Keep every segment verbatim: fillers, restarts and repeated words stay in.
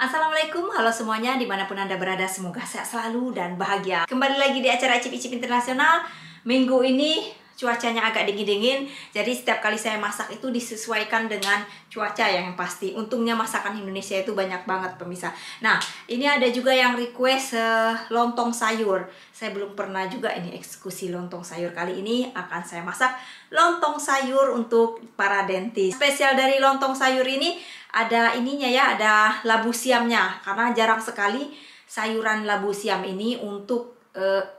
Assalamualaikum, halo semuanya dimanapun Anda berada, semoga sehat selalu dan bahagia. Kembali lagi di acara Icip-Icip Internasional. Minggu ini cuacanya agak dingin-dingin, jadi setiap kali saya masak itu disesuaikan dengan cuaca yang pasti. Untungnya masakan Indonesia itu banyak banget pemirsa. Nah, ini ada juga yang request uh, lontong sayur. Saya belum pernah juga ini eksekusi lontong sayur. Kali ini akan saya masak lontong sayur untuk para dentis. Spesial dari lontong sayur ini ada ininya ya, ada labu siamnya. Karena jarang sekali sayuran labu siam ini untuk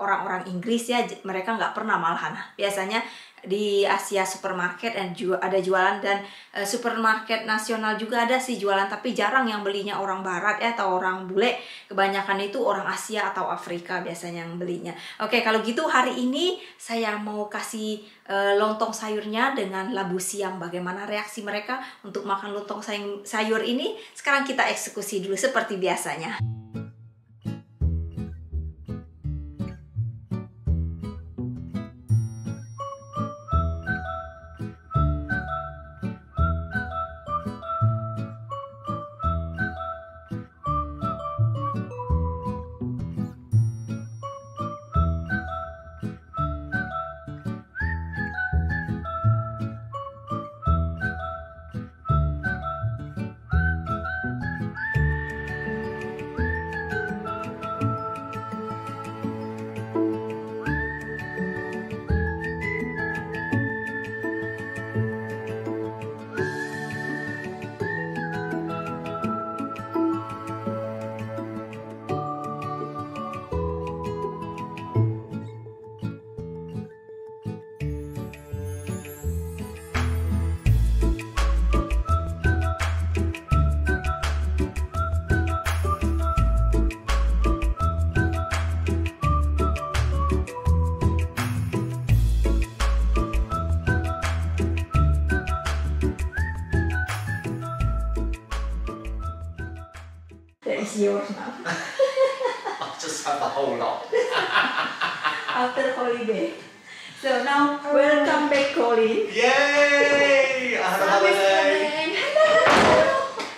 orang-orang uh, Inggris ya, mereka nggak pernah malahan. Biasanya di Asia supermarket dan juga ada jualan, dan uh, supermarket nasional juga ada sih jualan, tapi jarang yang belinya orang barat ya atau orang bule. Kebanyakan itu orang Asia atau Afrika biasanya yang belinya. Oke, kalau gitu hari ini saya mau kasih uh, lontong sayurnya dengan labu siam. Bagaimana reaksi mereka untuk makan lontong say sayur ini? Sekarang kita eksekusi dulu seperti biasanya. It's yours now. I just have the whole lot. After holiday. So now, welcome back, Colin. Yay! I had a holiday.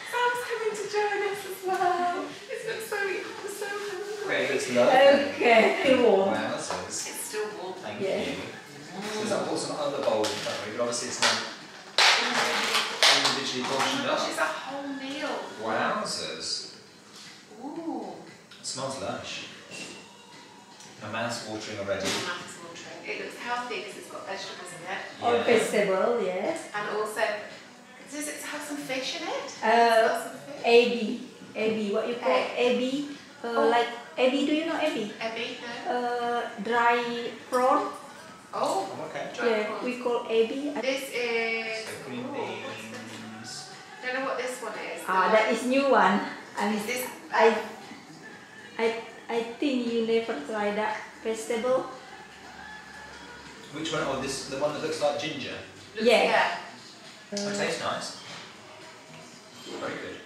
Sam's coming to join us as well. Isn't it so, I'm so hungry. It's lovely. Okay. It's still warm. Wow, that's nice. It's still warm, thank yeah. you. Mm. There's that wasn't another bowl, don't we? But obviously it's not individually portioned up. It's a whole meal. Wowzers. Ooh. It smells lush. My mouth's watering already. My mouth's watering. It looks healthy because it's got vegetables in it. Yeah. Or vegetable, yes. And also, does it have some fish in it? Uh, A B. A B, what you call A B? Uh, oh. Like, A B, do you know A B? A B, no. Uh, dry prawn. Oh, okay. Dry yeah, prawn. We call A B. This is... So green beans. I don't know what this one is. Ah, that is new one. I mean, this, I, I, I think you never tried that vegetable. Which one? Oh, this the one that looks like ginger. Looks yeah. yeah. Uh, it tastes nice. Very good.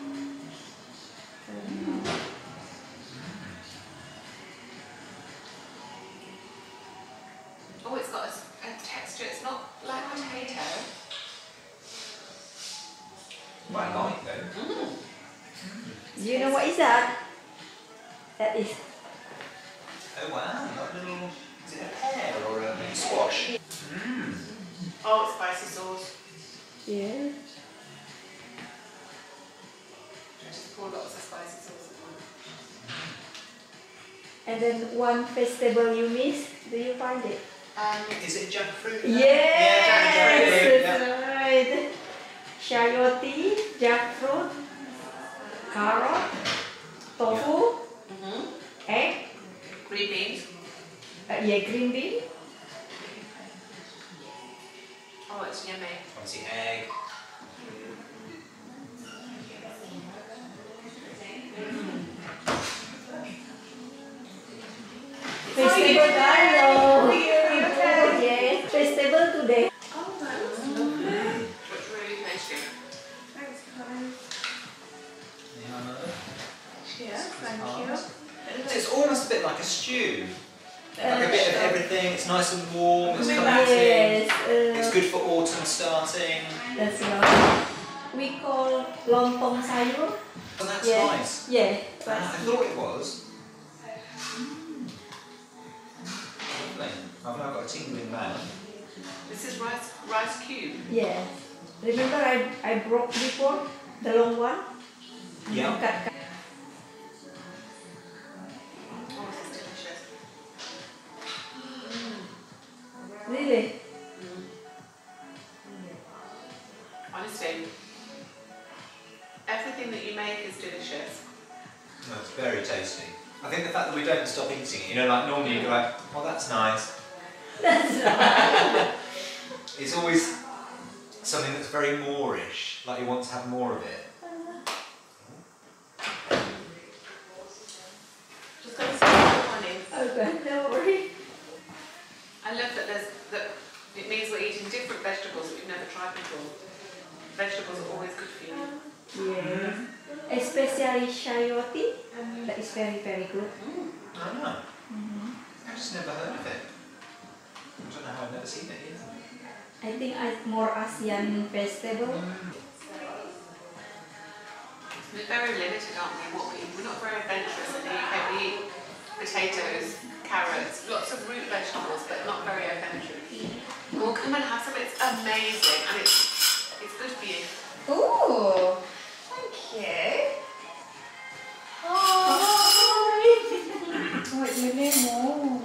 Um, oh, it's got a, a texture. It's not like a potato. Quite light though. Mm. Do you know what is that? That is... Oh wow, that little... Is it a pear or a squash? Mm. Oh, it's spicy sauce. Yeah. Just pour lots of spicy sauce at once. And then one vegetable you miss, do you find it? Um, is it jackfruit? Yes! Yes, that's yeah. right. Shayoti, jackfruit. Carrot, tofu, yeah. mm-hmm. egg, green beans. Uh, yeah, green bean. Oh, it's yummy. I see egg. Vegetable dialogue. Yes, vegetable today. Oh, that looks lovely. That's really tasty. Thanks, Colin. Yes, thank you. So it's almost a bit like a stew. Uh, like a bit of everything. It's nice and warm, it's comforting. Yes, uh, it's good for autumn starting. That's right. We call lontong sayur. Well, that That's yeah. nice. Yeah. That's ah, I thought it was. Mm. Lovely. I've now got a tingling mouth. This is rice rice cube. Yeah. Remember I I broke before the long one. Yeah. Cut, cut. Oh, this is delicious. Mm. Really? Mm. Honestly, everything that you make is delicious. No, it's very tasty. I think the fact that we don't stop eating it, you know, like normally you go like, oh, that's nice. That's nice. It's always something that's very Moorish, like you want to have more of it. Just going to say what one is. Okay, don't worry. I love that there's that. It means we're eating different vegetables that we've never tried before. Vegetables are always good for you. Yes. Mm. Especially shayoti. Mm. That is very, very good. Mm. I know. Mm-hmm. I've just never heard of it. I don't know how I've never seen it either. I think it's more ASEAN vegetable. Mm. We're very limited, aren't we? What we we're not very adventurous in the U K. We eat potatoes, carrots, lots of root vegetables, but not very adventurous. Mm. Well, come and have some. It's amazing, and it's. It's good for you. Ooh, thank you. Oh, oh it's really more.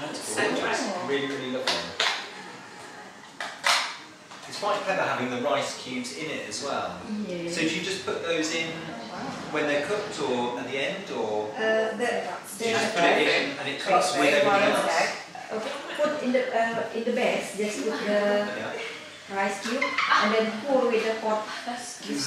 That's so nice. Really, really lovely. It's quite clever having the rice cubes in it as well. Yeah. So do you just put those in when they're cooked, or at the end, or? Uh, the, do you just put it in and it cooks with everything else? Okay. Put in the uh, in the base. Just put the. Rice cube and then pour with the pot. That's cute. Mm.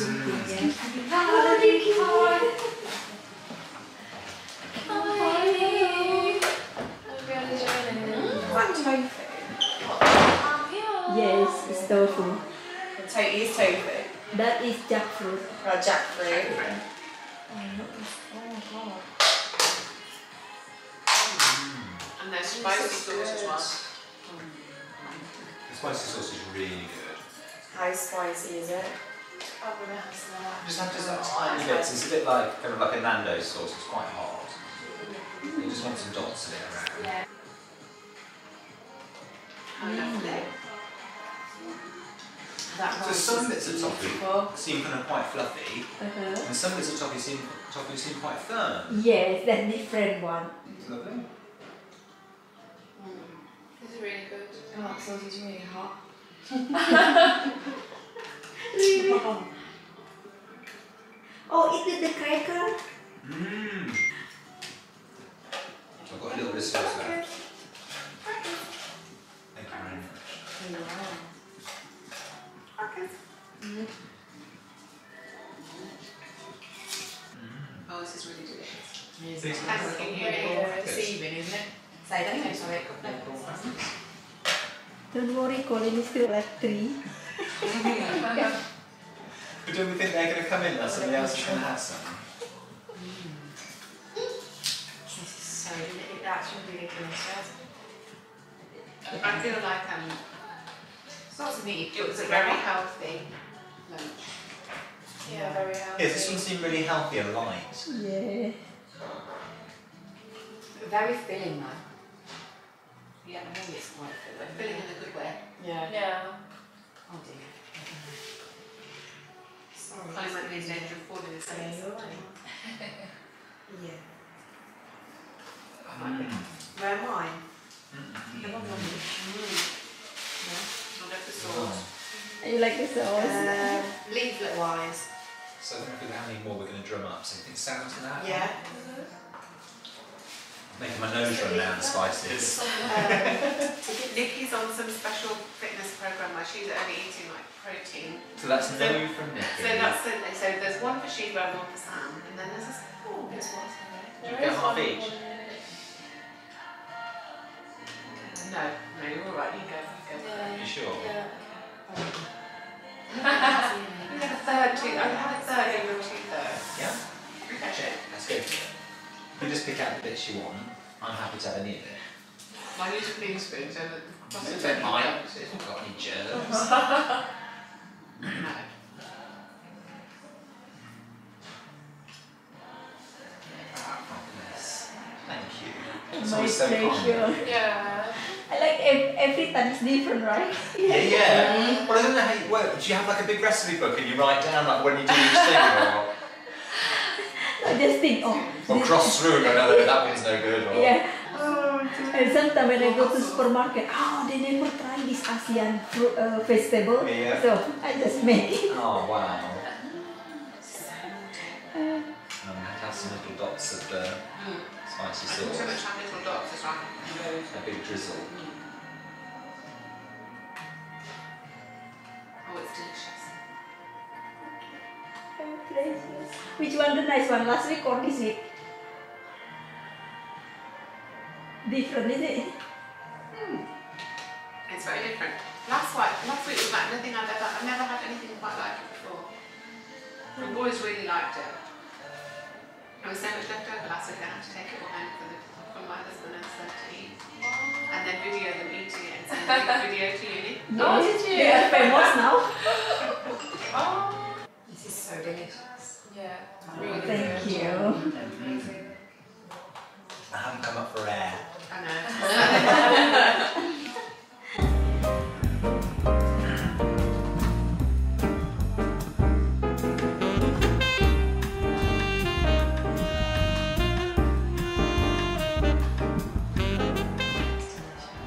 Yes, it's tofu. It's tofu. That is jackfruit. Right, jackfruit. jackfruit. Oh, mm. And there's spicy sauce as well. Spicy sauce is really good. How spicy is it? I'm gonna have some. Just have just that tiny bits. It's a bit like kind of like a Nando's sauce. It's quite hard. You just want some dots of it around. Yeah. How lovely. Mm. So some bits of toffee seem kind of quite fluffy, uh-huh. and some bits of toffee seem toffee seem quite firm. Yes, yeah, that different one. It's lovely. This is really good. Oh, that sauce is really hot. Really? Oh, eat with the cracker. Mmm. I've got a little bit of sauce there. Thank you very much. Wow. Okay. Mm. Oh, this is really delicious. It's asking you for receiving, isn't it? Don't worry, Colin is still at three. But don't we think they're going to come in now? Somebody else is going to have some. Mm. This is so delicious. That's really delicious. I feel like um, it's not something you do. It was a very healthy lunch. Yeah, yeah, very healthy. Yeah, this one seemed really healthy and light. Yeah. Very filling, though. Yeah, I think it's quite filling. But filling in a good way. Yeah. Yeah. Oh dear. Sorry. I might be in danger of falling asleep. Yeah, you're right. Yeah. Mm. Where am I? Mm-hmm. I'm on the I love the sauce. Oh. You like the sauce? Uh, leaflet wise. So I don't know how many more we're going to drum up. So you think sounds to that? Yeah. Making my nose run down the spices. Um, Nikki's on some special fitness program where she's only eating like protein. So that's no so, from Nikki. So that's a, so there's one for Sheba and one for Sam, and then there's this. Oh, there's one for there. You get half each. No, no, you're all right. You go. You go. Yeah. You sure? Yeah. We had a third two. I had a third and two thirds. Yeah. That's it. Let's go for it. You just pick out the bits you want. I'm happy to have any of it. I use a clean spoon, so it don't mind. It hasn't got any germs. No. It's my pleasure. Yeah. I like ev every time it's different, right? Yeah. Yeah. Mm-hmm. Well, I don't know how you work. Do you have like a big recipe book and you write down like when you do each thing or? I just think, oh. Or this cross through and go, no, that means no good. Or... Yeah. And sometimes when I go to supermarket, oh, they never try this ASEAN fruit, uh, vegetable, yeah. So I just make it. Oh wow! Uh, um, it has some little dots of the mm. spicy sauce. So much little dots as well. A big drizzle. Mm. Oh, it's delicious. Oh, delicious. Which one the nice one? Last week or this week? Different, isn't it? Mm. It's very different. Last week, last week was like nothing I've ever, I've never had anything quite like it before. Mm. The boys really liked it. There was so much left over last week, I had to take it all home for the, from my husband and son to eat. And then video them eating it and send a video to uni. No, oh, did you? They're famous now. Oh. This is so delicious. Yeah. Oh, really thank good. You. Amazing. I haven't come up for air. I know.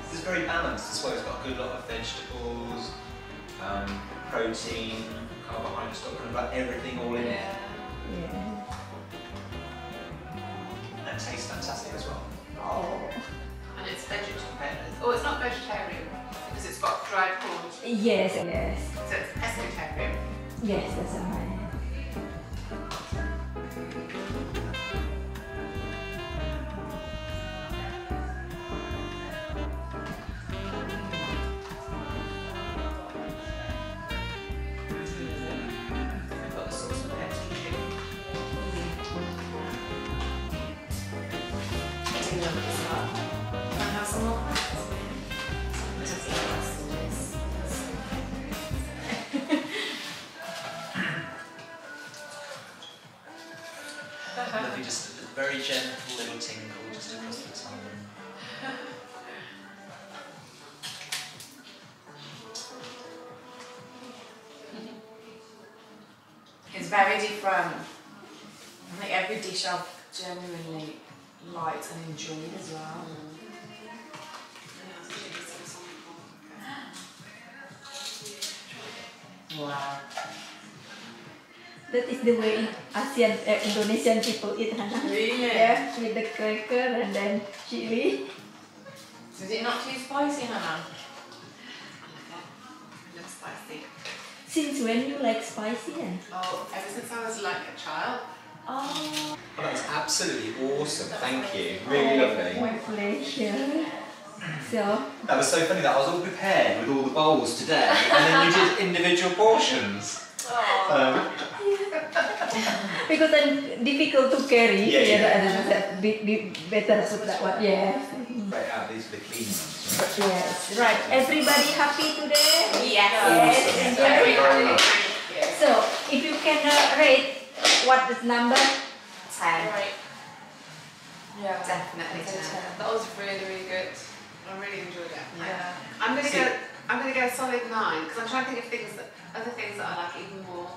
This is very balanced as well. It's got a good lot of vegetables, um, protein, carbohydrates, kind of like everything all in it. Yeah. It tastes fantastic as well. Oh. And it's vegetarian. Oh, it's not vegetarian because it's got dried corn. Yes, yes. So it's pescatarian. Yes, that's right. Lovely, just a very gentle little tingle just across the tongue. It's very different. I think every dish I've genuinely liked and enjoyed as well. Wow. That is the way ASEAN uh, Indonesian people eat, Hannah. Really? Yeah, with the cracker and then chili. Is it not too spicy, Hannah? I love that. I love spicy. Since when you like spicy? And oh, ever since I was like a child. Oh. Oh, that's absolutely awesome. That's Thank amazing. You. Really oh, lovely. My pleasure. So. That was so funny that I was all prepared with all the bowls today, and then you did individual portions. Oh. Um, because I'm difficult to carry, yeah, yeah, yeah. And that be, be better with that one, yeah. Right, ah, these are the clean ones. Right? Yes, right. Everybody happy today? Yes. Yes. Yes. Everybody. So, if you can uh, rate, what is number? ten. Right. Yeah. Definitely ten. That was really, really good. I really enjoyed it. Yeah. I'm gonna go. I'm gonna go solid nine because I'm trying to think of things, that, other things that I like even more.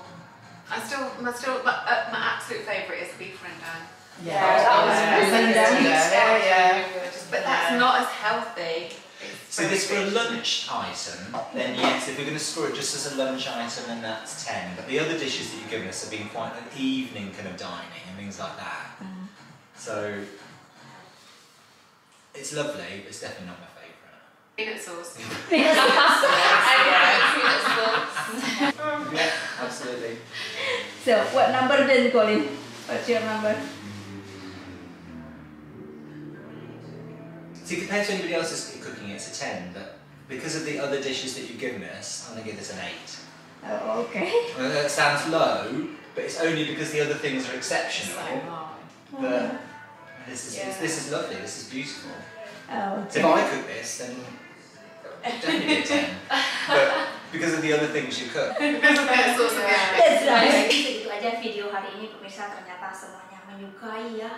I still, my still, my, uh, my absolute favourite is beef rendang. Yeah, yeah, that was really good. Yeah, yeah. But that's not as healthy. It's so this for a lunch item, then yes, if we're going to score it just as a lunch item, then that's ten. But the other dishes that you've given us have been quite an evening kind of dining and things like that. Mm. So it's lovely, but it's definitely not my favourite. Peanut sauce. Peanut sauce. I love peanut sauce. Yeah, absolutely. So, what number then, Colin? What's your number? See, compared to anybody else that's cooking, it's a ten, but because of the other dishes that you've given us, I'm going to give this an eight. Oh, okay. Well, that sounds low, but it's only because the other things are exceptional. Oh. But this is, yeah. this, this is lovely, this is beautiful. Oh, okay. So if I cook this, then definitely a ten. But because of the other things you cook. That's awesome. That's right. Itu aja video hari ini pemirsa, ternyata semuanya menyukai ya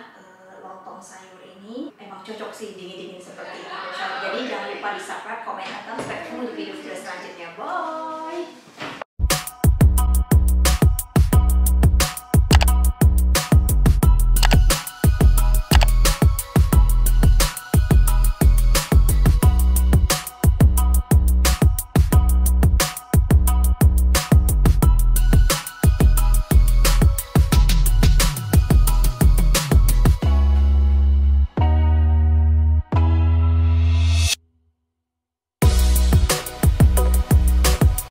lontong sayur ini memang cocok sih dingin-dingin seperti ini. Jadi jangan lupa di subscribe, komen, dan subscribe di video-video selanjutnya. Bye!